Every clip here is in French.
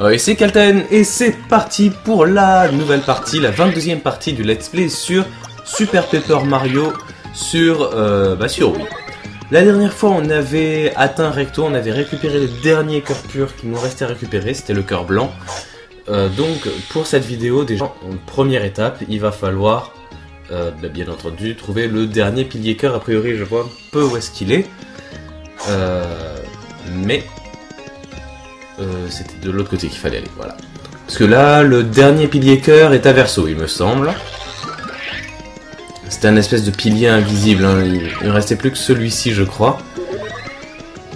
Ici Kalten et c'est parti pour la nouvelle partie, la 22e partie du Let's Play sur Super Paper Mario sur Wii. La dernière fois on avait atteint Recto, on avait récupéré le dernier cœur pur qui nous restait à récupérer, c'était le cœur blanc. Donc pour cette vidéo, déjà en première étape, il va falloir bien entendu trouver le dernier pilier cœur. A priori je vois un peu où est-ce qu'il est, mais c'était de l'autre côté qu'il fallait aller, voilà. Parce que là, le dernier pilier cœur est à Verso, il me semble. C'était un espèce de pilier invisible, hein. Il ne restait plus que celui-ci, je crois.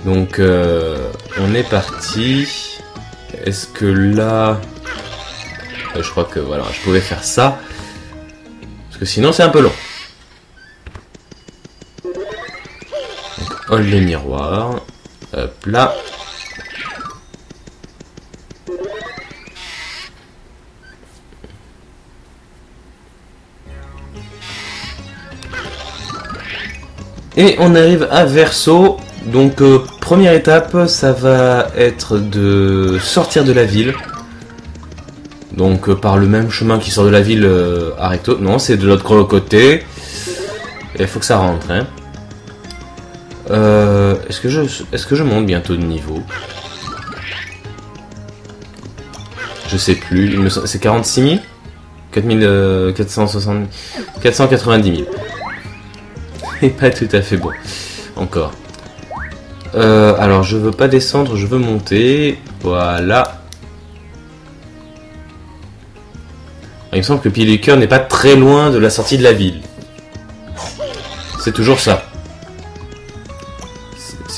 Donc, on est parti. Est-ce que là... je crois que, voilà, je pouvais faire ça. Parce que sinon, c'est un peu long. Donc, hold le miroir. Hop là. Et on arrive à Verso, donc première étape, ça va être de sortir de la ville. Donc par le même chemin qui sort de la ville à Recto. Non, c'est de l'autre côté. Il faut que ça rentre. Hein. Est-ce que je monte bientôt de niveau? Je sais plus. C'est 46 000 490 000. Et pas tout à fait bon encore. Alors je veux pas descendre, je veux monter. Voilà. Il me semble que Pile Cœur n'est pas très loin de la sortie de la ville. C'est toujours ça.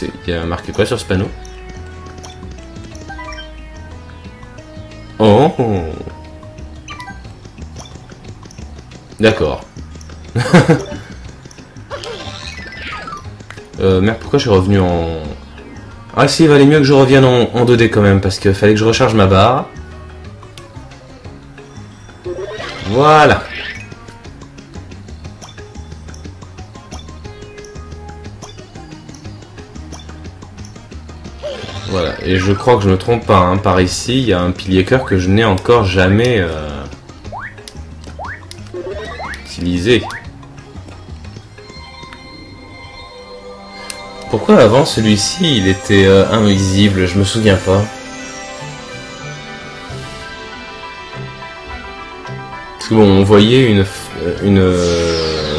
Il y a marqué quoi sur ce panneau? Oh. D'accord. Merde, pourquoi je suis revenu en... Ah si, il valait mieux que je revienne en 2D quand même, parce qu'il fallait que je recharge ma barre. Voilà. Voilà, et je crois que je me trompe pas, hein. Par ici, il y a un pilier cœur que je n'ai encore jamais utilisé. Pourquoi avant celui-ci il était invisible? Je me souviens pas. Parce que bon, on voyait une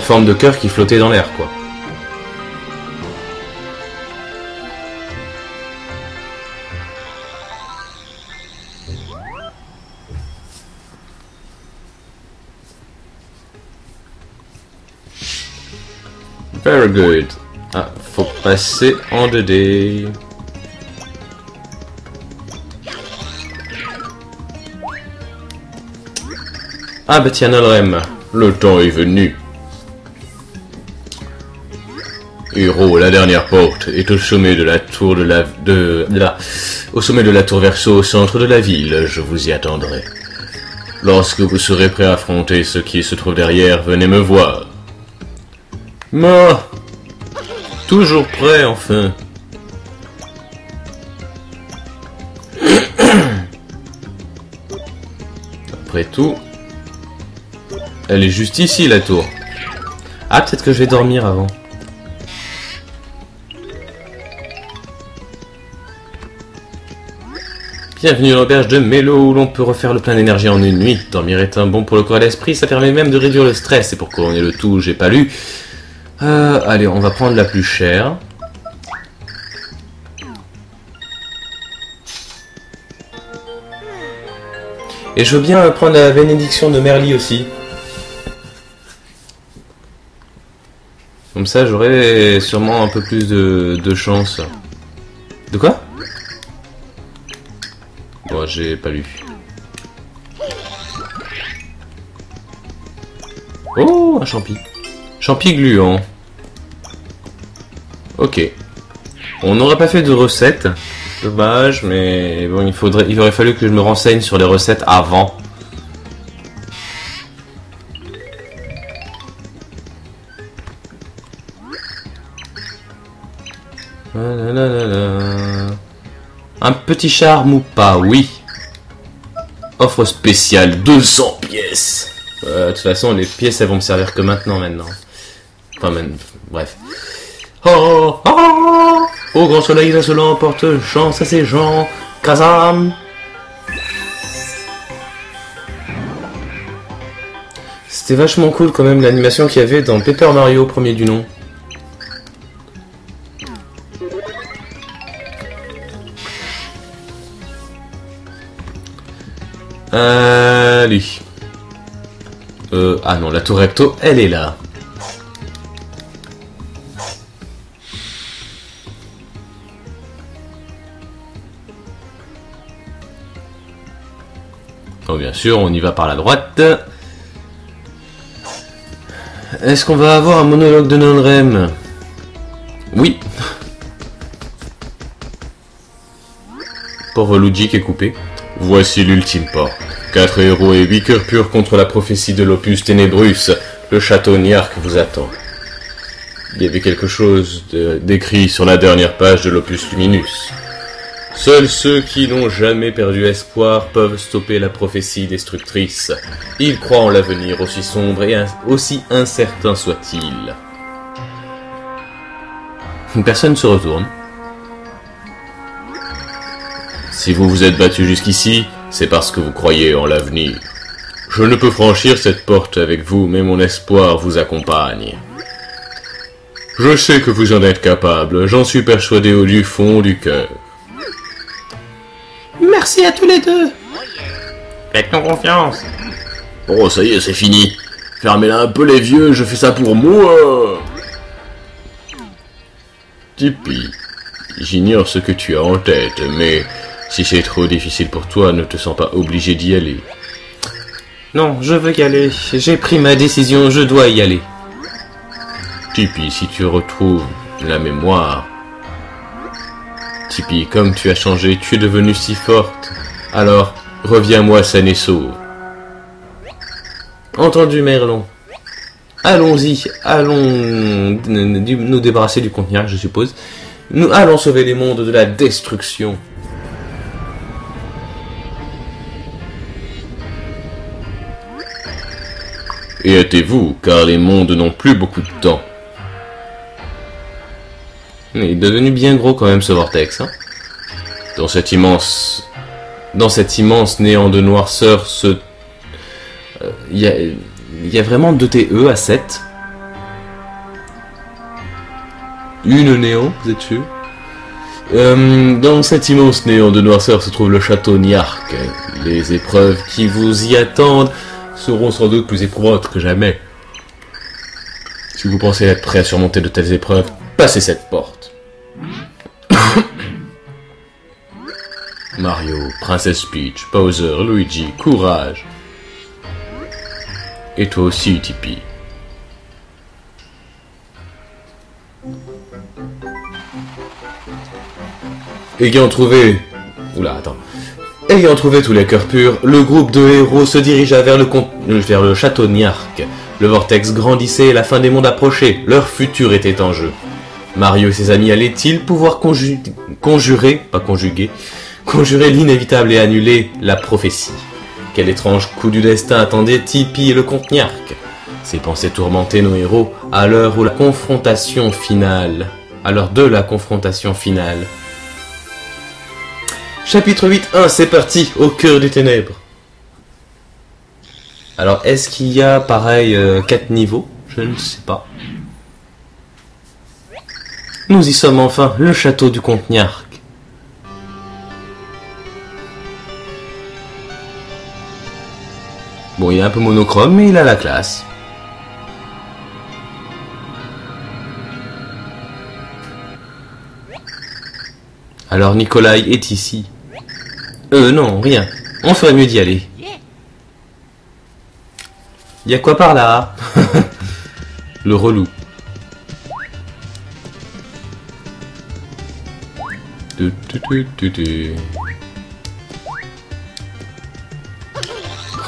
forme de cœur qui flottait dans l'air, quoi. Very good. Ah, faut passer en 2D. Ah bah tiens, Alrem, le temps est venu. Héros, la dernière porte est au sommet de la tour de la... au sommet de la tour Verso, au centre de la ville. Je vous y attendrai. Lorsque vous serez prêt à affronter ce qui se trouve derrière, venez me voir. Mort! Toujours prêt, enfin. Après tout, elle est juste ici, la tour. Ah, peut-être que je vais dormir avant. Bienvenue à l'auberge de Mélo, où l'on peut refaire le plein d'énergie en une nuit. Dormir est un bon pour le corps et l'esprit, ça permet même de réduire le stress. C'est pour couronner le tout, j'ai pas lu. Allez, on va prendre la plus chère. Et je veux bien prendre la bénédiction de Merly aussi. Comme ça, j'aurai sûrement un peu plus de chance. De quoi? Bon, j'ai pas lu. Oh, un champi. Champi gluant. Ok. On n'aurait pas fait de recette. Dommage, mais bon, il aurait fallu que je me renseigne sur les recettes avant. Un petit charme ou pas? Oui. Offre spéciale, 200 pièces. De toute façon, les pièces, elles vont me servir que maintenant. Enfin, même, bref. Oh, oh, oh, oh, grand soleil insolent, porte chance à ces gens. Kazam. C'était vachement cool quand même l'animation qu'il y avait dans Pepper Mario, premier du nom. Lui. Ah non, la tour Recto, elle est là. Oh bien sûr, on y va par la droite. Est-ce qu'on va avoir un monologue de Nandrem? Oui. Pauvre Ludgic est coupé. Voici l'ultime port. 4 héros et 8 cœurs purs contre la prophétie de l'opus ténébrus. Le château Niark vous attend. Il y avait quelque chose d'écrit sur la dernière page de l'opus luminus. Seuls ceux qui n'ont jamais perdu espoir peuvent stopper la prophétie destructrice. Ils croient en l'avenir aussi sombre et aussi incertain soit-il. Une personne se retourne. Si vous vous êtes battu jusqu'ici, c'est parce que vous croyez en l'avenir. Je ne peux franchir cette porte avec vous, mais mon espoir vous accompagne. Je sais que vous en êtes capable, j'en suis persuadé au du fond du cœur. Merci à tous les deux. Faites-nous confiance. Bon, ça y est, c'est fini. Fermez-la un peu les vieux, je fais ça pour moi. Tippi, j'ignore ce que tu as en tête, mais... si c'est trop difficile pour toi, ne te sens pas obligé d'y aller. Non, je veux y aller. J'ai pris ma décision, je dois y aller. Tippi, si tu retrouves la mémoire... Tippi, comme tu as changé, tu es devenue si forte. Alors, reviens-moi, Sanesso. Entendu, Merlon. Allons-y, allons nous débarrasser du Comte Niark, je suppose. Nous allons sauver les mondes de la destruction. Et hâtez-vous, car les mondes n'ont plus beaucoup de temps. Il est devenu bien gros quand même ce vortex. Hein. Dans cet immense néant de noirceur, il y a vraiment deux TE à 7. Une néant, vous êtes sûr? Dans cet immense néant de noirceur se trouve le château Niark. Les épreuves qui vous y attendent seront sans doute plus éprouvantes que jamais. Si vous pensez être prêt à surmonter de telles épreuves, passez cette porte. Mario, Princesse Peach, Bowser, Luigi, courage. Et toi aussi, Tippi. Ayant trouvé... Oula, attends. Ayant trouvé tous les cœurs purs, le groupe de héros se dirigea vers le château Niark. Le vortex grandissait et la fin des mondes approchait. Leur futur était en jeu. Mario et ses amis allaient-ils pouvoir conjurer l'inévitable et annuler la prophétie? Quel étrange coup du destin attendait Tippi et le Comte Niark? Ces pensées tourmentaient nos héros à l'heure de la confrontation finale. Chapitre 8.1, c'est parti, au cœur des ténèbres. Alors, est-ce qu'il y a, pareil, 4 niveaux? Je ne sais pas. Nous y sommes enfin, le château du Comte Niark. Bon, il est un peu monochrome, mais il a la classe. Alors, Nikolai est ici. Non, rien. On ferait mieux d'y aller. Y'a quoi par là? Le relou.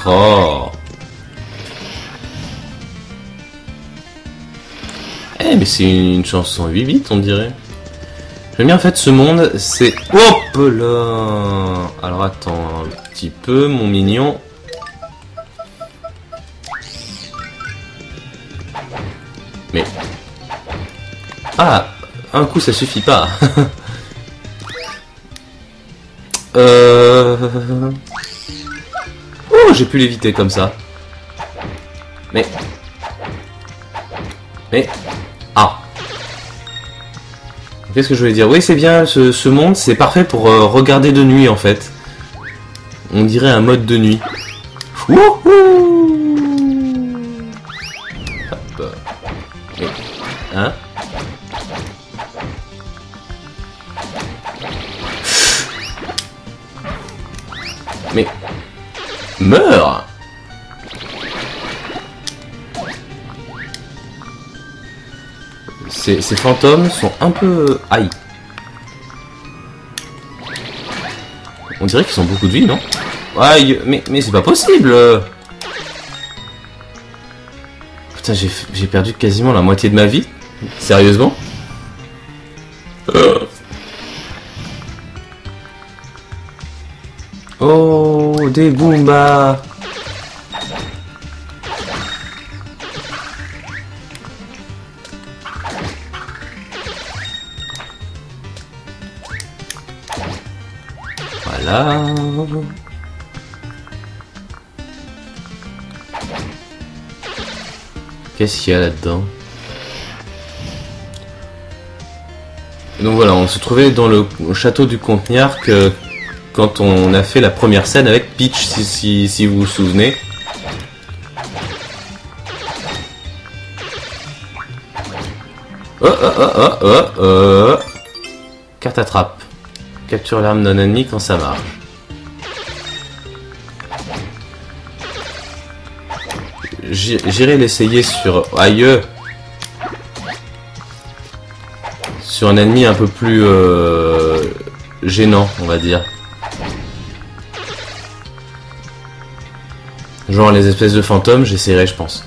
Oh. Eh, mais c'est une chanson 8 bits, on dirait. J'aime bien en fait ce monde, c'est... Hop là. Alors attends... petit peu, mon mignon. Mais... ah, un coup ça suffit pas. Oh, j'ai pu l'éviter comme ça. Mais... ah. Qu'est-ce que je voulais dire? Oui, c'est bien, ce monde, c'est parfait pour regarder de nuit, en fait. On dirait un mode de nuit. Wouhou! Hop. Hein? Mais... meurs! Ces fantômes sont un peu... aïe. On dirait qu'ils ont beaucoup de vie, non? Aïe, mais c'est pas possible. Putain, j'ai perdu quasiment la moitié de ma vie. Sérieusement? Oh, des Goombas. Qu'est-ce qu'il y a là-dedans? Donc voilà, on se trouvait dans le château du Comte Niark quand on a fait la première scène avec Peach, si vous vous souvenez. Oh. Carte attrape. Capture l'arme non ennemie quand ça marche. J'irai l'essayer sur... aïe! Sur un ennemi un peu plus... gênant, on va dire. Genre les espèces de fantômes, j'essaierai, je pense.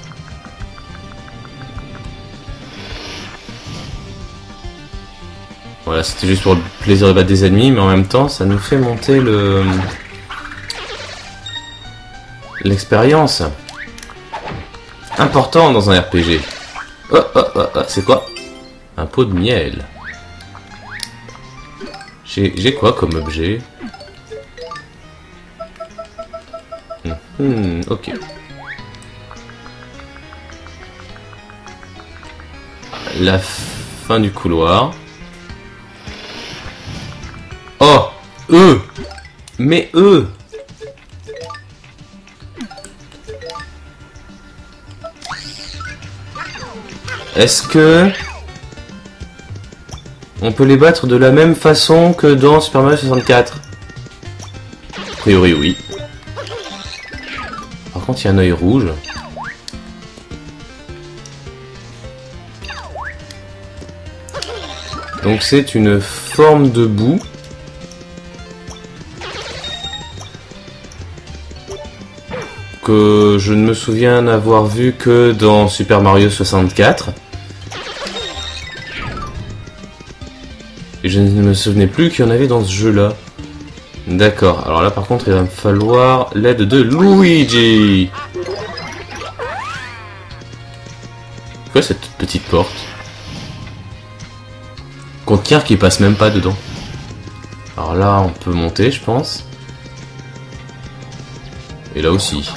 Voilà, c'était juste pour le plaisir de battre des ennemis, mais en même temps, ça nous fait monter le... l'expérience. Important dans un RPG. Oh, c'est quoi? Un pot de miel. J'ai quoi comme objet? Ok. La fin du couloir. Oh, eux! Mais eux! Est-ce que... on peut les battre de la même façon que dans Super Mario 64? A priori, oui. Par contre, il y a un œil rouge. Donc, c'est une forme de boue. Que je ne me souviens n'avoir vu que dans Super Mario 64. Et je ne me souvenais plus qu'il y en avait dans ce jeu-là. D'accord. Alors là, par contre, il va me falloir l'aide de Luigi. Quoi, cette petite porte? Comte Niark qui passe même pas dedans. Alors là, on peut monter, je pense. Et là aussi.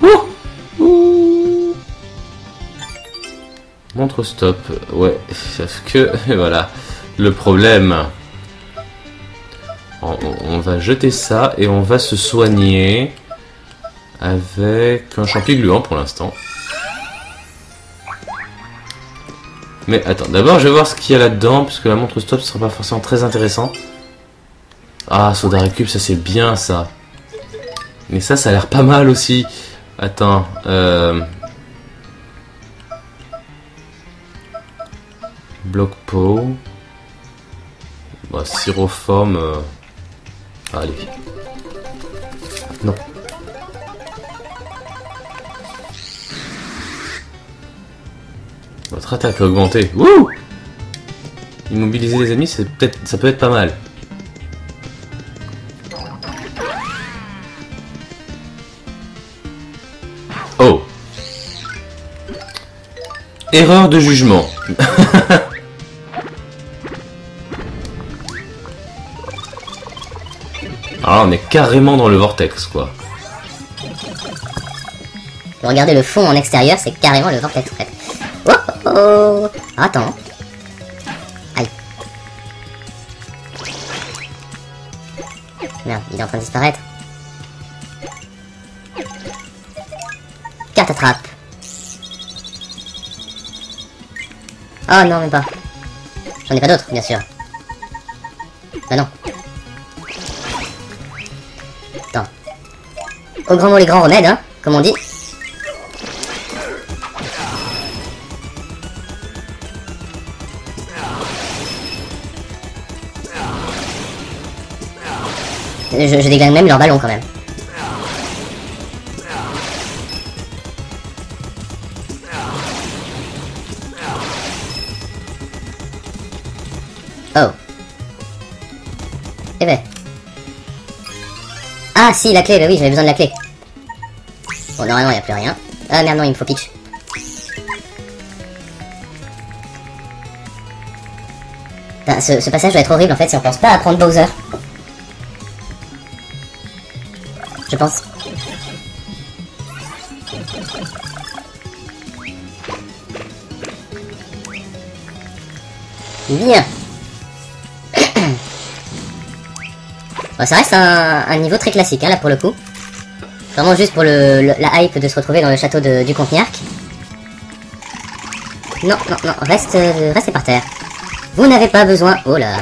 Ouh. Montre stop. Ouais, sauf que... voilà. Le problème. On va jeter ça et on va se soigner avec un champi gluant pour l'instant. Mais attends, d'abord je vais voir ce qu'il y a là-dedans, puisque la montre stop ne sera pas forcément très intéressant. Ah, Soda Recube, ça c'est bien ça. Mais ça, ça a l'air pas mal aussi. Attends, bloc peau. Bah, styroforme. Allez. Non. Votre attaque a augmenté. Wouh! Immobiliser les ennemis, ça peut être pas mal. Oh. Erreur de jugement. Alors on est carrément dans le vortex, quoi. Regardez le fond en extérieur, c'est carrément le vortex, en fait. Oh oh, oh. Attends. Aïe. Merde, il est en train de disparaître. Carte attrape. Oh non, même pas. J'en ai pas d'autres, bien sûr. Bah non. Attends. Au grand mot les grands remèdes, hein, comme on dit. Je déglingue même leur ballon quand même. Oh. Eh ben. Ah si, la clé, bah oui, j'avais besoin de la clé. Bon, normalement, il n'y a plus rien. Ah merde, non, il me faut pitch. Ben, ce passage doit être horrible en fait si on pense pas à prendre Bowser. Je pense. Bien. Bon, ça reste un niveau très classique, hein, là, pour le coup. Vraiment juste pour la hype de se retrouver dans le château du Comte Niark. Non, non, non, restez par terre. Vous n'avez pas besoin... Oh là...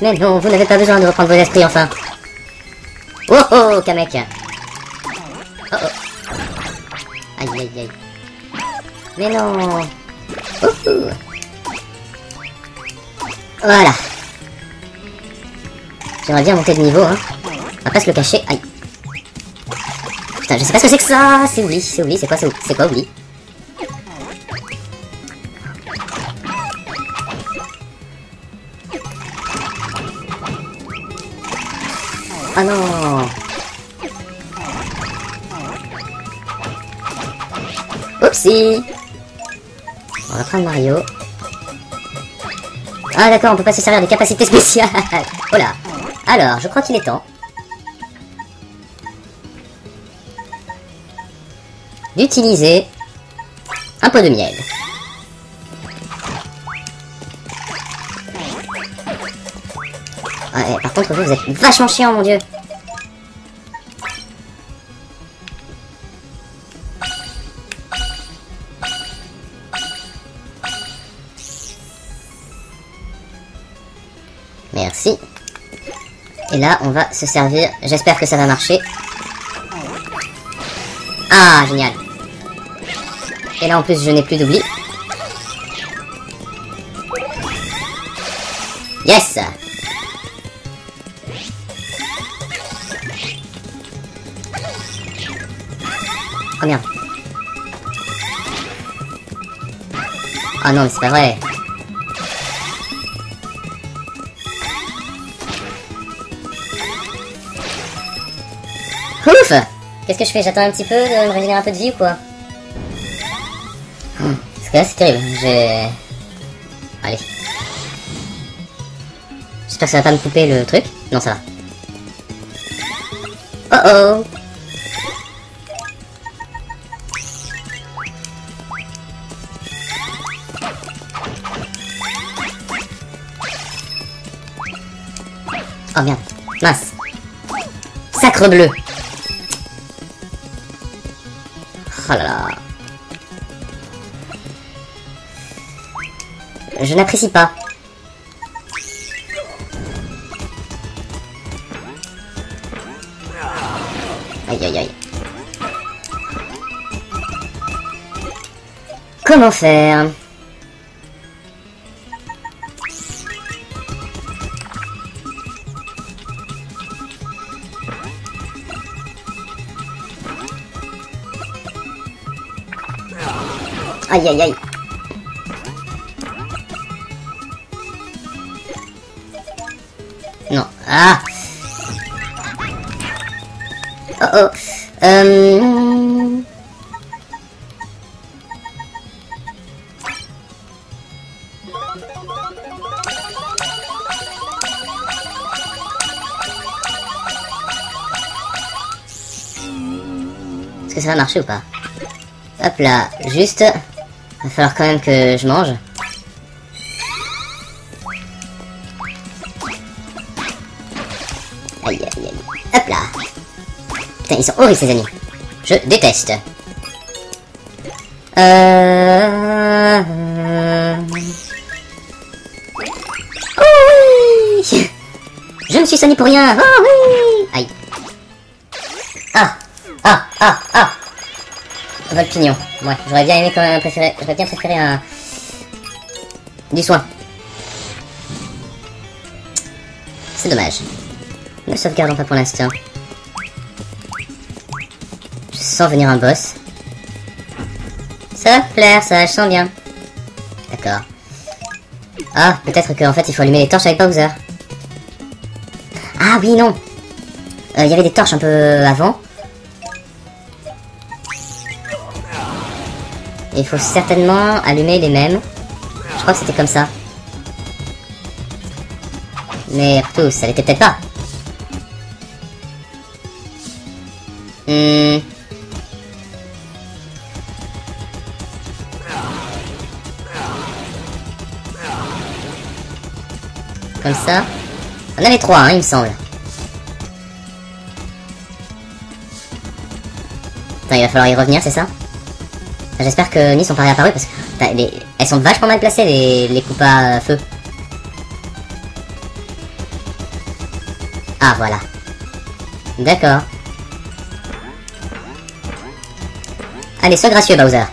Mais non, vous n'avez pas besoin de reprendre vos esprits, enfin. Oh oh, Kamek. Oh oh. Aïe, aïe, aïe. Mais non. Oh oh. Voilà. J'aimerais bien monter de niveau, hein. On va pas se le cacher. Aïe. Putain, je sais pas ce que c'est que ça. C'est oubli, c'est oubli. C'est quoi oubli? Ah non. Oupsie. On va prendre Mario. Ah d'accord, on peut pas se servir des capacités spéciales. Oh là. Alors, je crois qu'il est temps. D'utiliser un pot de miel. Ah, par contre, vous êtes vachement chiant, mon dieu. Merci. Et là, on va se servir. J'espère que ça va marcher. Ah, génial. Et là, en plus, je n'ai plus d'oubli. Yes! Oh merde. Ah non, mais c'est pas vrai. Ouf! Qu'est-ce que je fais? J'attends un petit peu, de me régénérer un peu de vie ou quoi? Parce que là c'est terrible, Allez. J'espère que ça va pas me couper le truc. Non, ça va. Oh oh! Oh merde, mince. Sacre bleu. Oh là là. Je n'apprécie pas. Aïe aïe aïe. Comment faire ? Aïe aïe aïe. Non. Ah. Oh oh. Est-ce que ça va marcher ou pas? Hop là, juste... Il va falloir quand même que je mange. Aïe, aïe, aïe. Hop là. Putain, ils sont horribles ces amis. Je déteste. Oh oui. Je me suis soigné pour rien. Oh oui. Aïe. Ah. Ah, ah, ah. Votre pignon. Ouais, j'aurais bien aimé quand même préférer... J'aurais bien préféré un... Du soin. C'est dommage. Ne sauvegardons pas pour l'instant. Je sens venir un boss. Ça va plaire, ça, je sens bien. D'accord. Ah, peut-être qu'en fait il faut allumer les torches avec Bowser. Ah oui, non. Il y avait des torches un peu avant. Il faut certainement allumer les mêmes. Je crois que c'était comme ça. Mais après tout, ça l'était peut-être pas. Hmm. Comme ça. On a les trois, hein, il me semble. Attends, il va falloir y revenir, c'est ça? J'espère que Nice sont pas réapparues parce que elles sont vachement mal placées les coupes à feu. Ah voilà. D'accord. Allez, sois gracieux Bowser.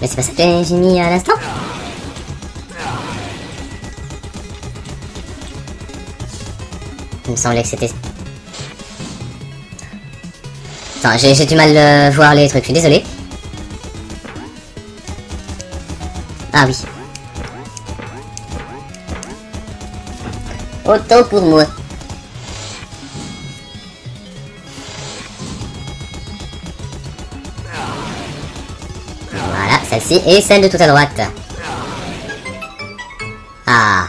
Mais c'est pas ça que j'ai mis à l'instant? Il me semblait que c'était... Attends, j'ai du mal voir les trucs, je suis désolé. Ah oui. Autant pour moi. Voilà, celle-ci et celle de tout à droite. Ah.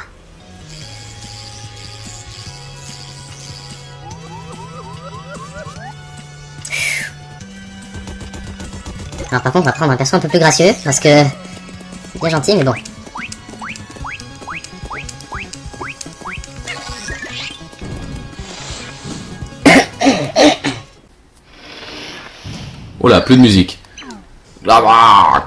Alors par contre, on va prendre un perso un peu plus gracieux, parce que... C'est bien gentil, mais bon. Oh là, plus de musique. Par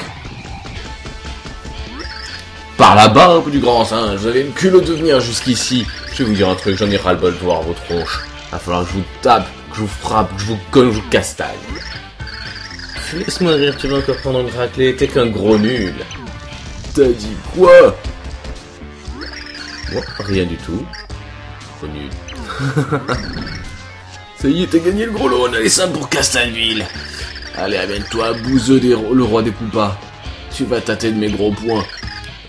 là-bas, au bout du grand singe, vous avez une culotte de venir jusqu'ici. Je vais vous dire un truc, j'en ai ras le bol de voir vos tronches. Va falloir que je vous tape, que je vous frappe, que je vous colle, que je vous castagne. Laisse-moi rire, tu vas encore prendre une raclée, t'es qu'un gros nul. T'as dit quoi? Bon, rien du tout. Gros nul. Ça y est, t'as gagné le gros lot, on a les 5 pour Castanville. Allez, amène-toi, bouseux le roi des poupas. Tu vas tâter de mes gros points.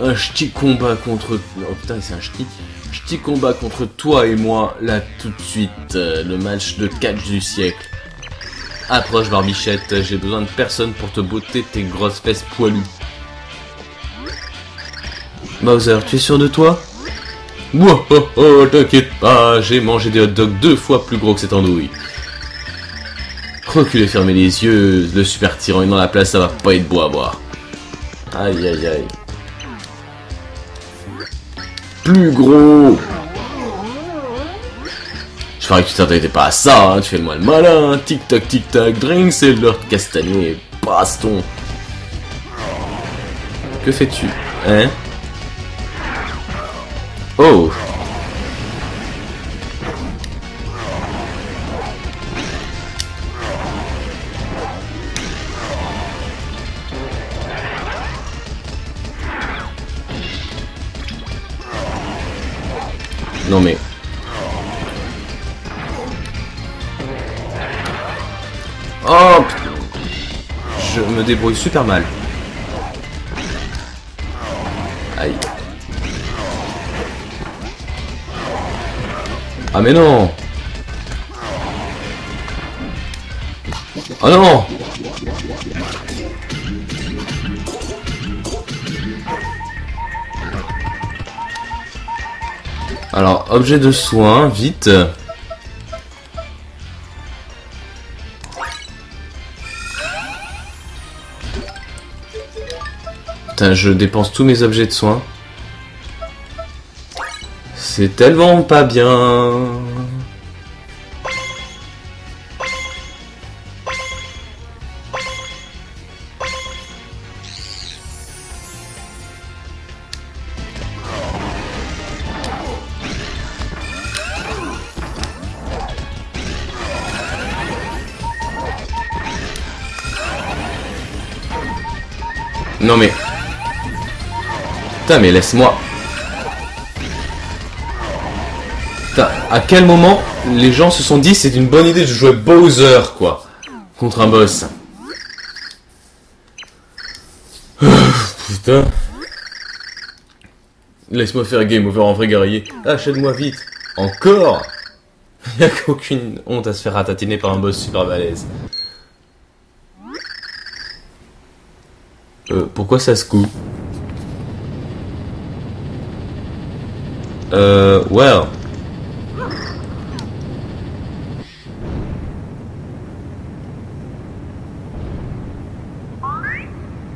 Un ch'ti combat contre... Oh putain, c'est un ch'ti. Ch'ti combat contre toi et moi, là, tout de suite. Le match de catch du siècle. Approche Barbichette, j'ai besoin de personne pour te botter tes grosses fesses poilues. Bowser, tu es sûr de toi? Wow, oh, oh, t'inquiète pas, j'ai mangé des hot dogs 2 fois plus gros que cette andouille. Reculez, fermez les yeux, le super tyran est dans la place, ça va pas être beau à voir. Aïe aïe aïe. Plus gros! Je ferais que tu t'attendais pas à ça, hein, tu fais le moins le malin, tic tac, drink, c'est l'heure de castagner, baston. Que fais-tu, hein? Oh! Non mais... Oh, je me débrouille super mal. Aïe. Ah mais non. Oh non. Alors, objet de soin, vite. Putain, je dépense tous mes objets de soin. C'est tellement pas bien. Non mais... Putain mais laisse-moi... Putain, à quel moment les gens se sont dit c'est une bonne idée de jouer Bowser quoi, contre un boss. Putain... Laisse-moi faire game over en vrai guerrier. Achète-moi vite. Encore. Y'a aucune honte à se faire ratatiner par un boss super balèze. Pourquoi ça se coupe? Well.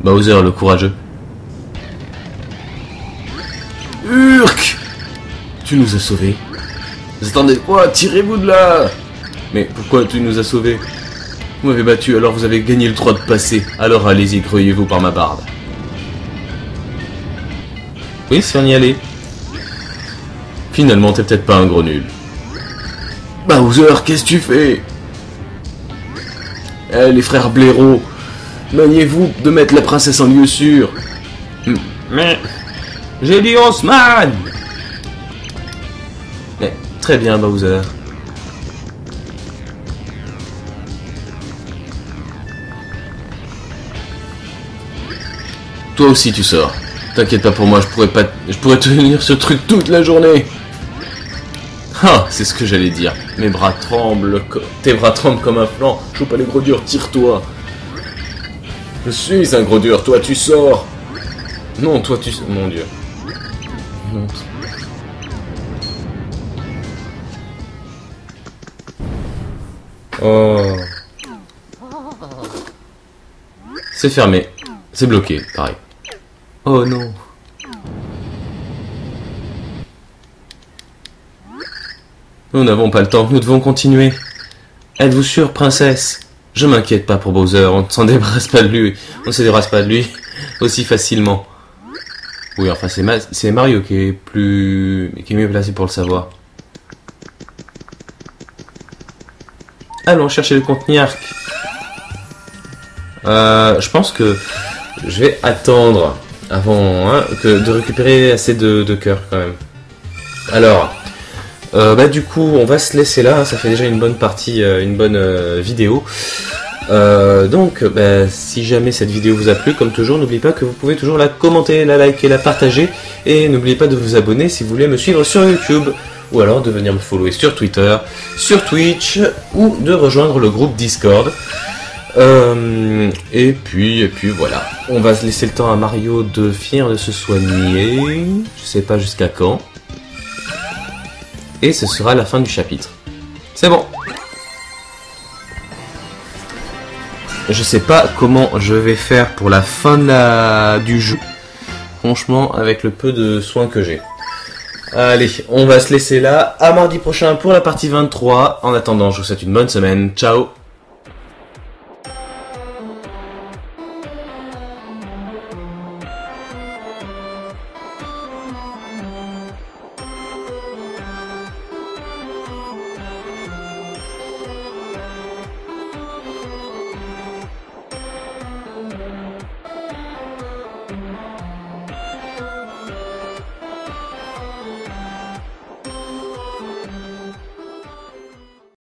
Bowser, le courageux. Urk! Tu nous as sauvés. Vous attendez quoi? Tirez-vous de là! Mais pourquoi tu nous as sauvés? Vous m'avez battu, alors vous avez gagné le droit de passer. Alors allez-y, croyez-vous par ma barbe. Oui, si on y allait. Finalement, t'es peut-être pas un gros nul. Bowser, qu'est-ce que tu fais? Eh, les frères blaireaux, maniez-vous de mettre la princesse en lieu sûr. Mais... J'ai dit Osman. Mais, très bien, Bowser. Toi aussi tu sors. T'inquiète pas pour moi, je pourrais tenir ce truc toute la journée. Ah, c'est ce que j'allais dire. Mes bras tremblent, tes bras tremblent comme un flanc. Chope pas les gros durs, tire-toi. Je suis un gros dur, toi tu sors. Non, toi tu... Mon dieu. Non. Oh. C'est fermé. C'est bloqué, pareil. Oh non. Nous n'avons pas le temps, nous devons continuer. Êtes-vous sûre, princesse? Je m'inquiète pas pour Bowser, on ne s'en débarrasse pas de lui. On se débarrasse pas de lui aussi facilement. Oui, enfin, c'est Mario qui est mieux placé pour le savoir. Allons chercher le comte Niark. Je pense que je vais attendre avant hein, que de récupérer assez de cœur quand même. Alors, bah du coup, on va se laisser là. Hein, ça fait déjà une bonne partie, une bonne vidéo. Donc, bah, si jamais cette vidéo vous a plu, comme toujours, n'oubliez pas que vous pouvez toujours la commenter, la liker, la partager. Et n'oubliez pas de vous abonner si vous voulez me suivre sur YouTube. Ou alors de venir me follower sur Twitter, sur Twitch, ou de rejoindre le groupe Discord. Et puis voilà. On va se laisser le temps à Mario de finir de se soigner. Je sais pas jusqu'à quand. Et ce sera la fin du chapitre. C'est bon. Je sais pas comment je vais faire pour la fin de du jeu. Franchement, avec le peu de soins que j'ai. Allez, on va se laisser là. À mardi prochain pour la partie 23. En attendant, je vous souhaite une bonne semaine. Ciao.